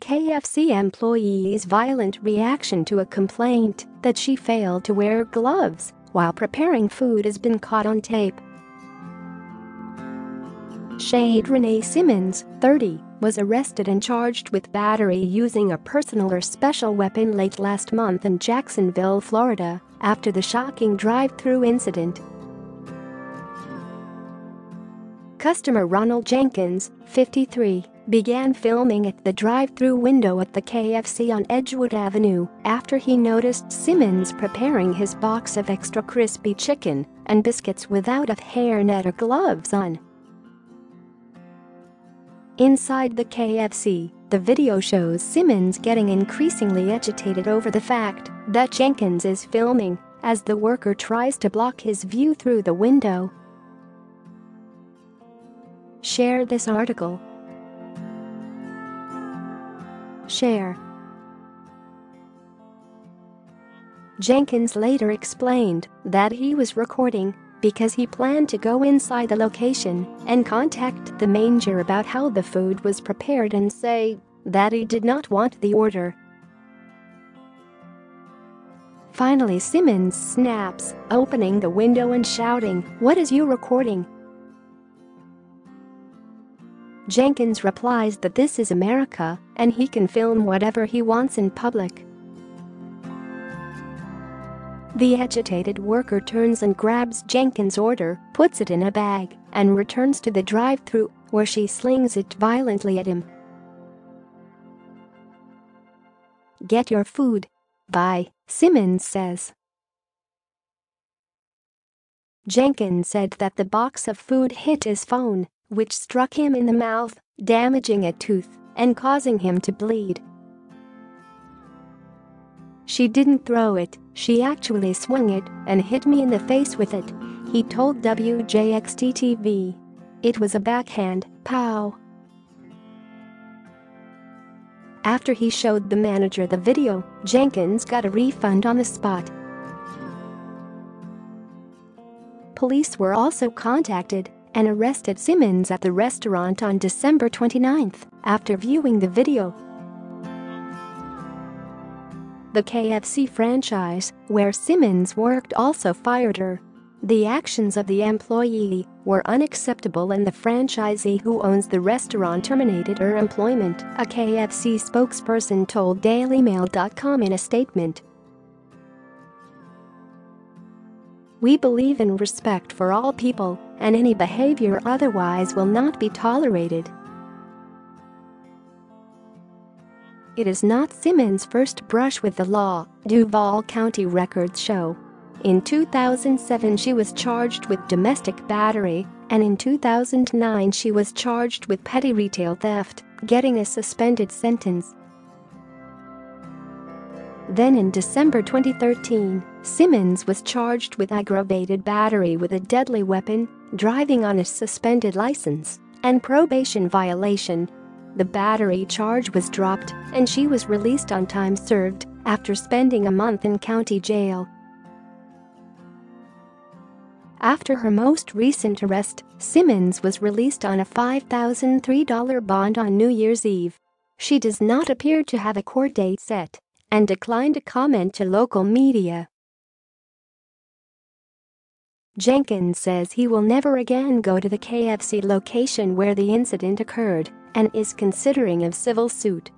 KFC employee's violent reaction to a complaint that she failed to wear gloves while preparing food has been caught on tape. Shade Renee Simmons, 30, was arrested and charged with battery using a personal or special weapon late last month in Jacksonville, Florida, after the shocking drive-thru incident. Customer Ronald Jenkins, 53, began filming at the drive-thru window at the KFC on Edgewood Avenue after he noticed Simmons preparing his box of extra crispy chicken and biscuits without a hairnet or gloves on. Inside the KFC, the video shows Simmons getting increasingly agitated over the fact that Jenkins is filming as the worker tries to block his view through the window. Share this article. Share. Jenkins later explained that he was recording because he planned to go inside the location and contact the manager about how the food was prepared and say that he did not want the order. Finally, Simmons snaps, opening the window and shouting, "What is you recording?" Jenkins replies that this is America and he can film whatever he wants in public. The agitated worker turns and grabs Jenkins' order, puts it in a bag, and returns to the drive-thru, where she slings it violently at him. "Get your food. Bye," Simmons says. Jenkins said that the box of food hit his phone, which struck him in the mouth, damaging a tooth and causing him to bleed. "She didn't throw it, she actually swung it and hit me in the face with it," he told WJXT-TV. "It was a backhand, pow." After he showed the manager the video, Jenkins got a refund on the spot. Police were also contacted and arrested Simmons at the restaurant on December 29 after viewing the video. The KFC franchise, where Simmons worked, also fired her. The actions of the employee were unacceptable and the franchisee who owns the restaurant terminated her employment, a KFC spokesperson told DailyMail.com in a statement. "We believe in respect for all people, and any behavior otherwise will not be tolerated." It is not Simmons' first brush with the law, Duval County records show. In 2007 she was charged with domestic battery, and in 2009 she was charged with petty retail theft, getting a suspended sentence. Then in December 2013, Simmons was charged with aggravated battery with a deadly weapon, driving on a suspended license, and probation violation. The battery charge was dropped, and she was released on time served after spending a month in county jail. After her most recent arrest, Simmons was released on a $5,003 bond on New Year's Eve. She does not appear to have a court date set and declined to comment to local media. Jenkins says he will never again go to the KFC location where the incident occurred and is considering a civil suit.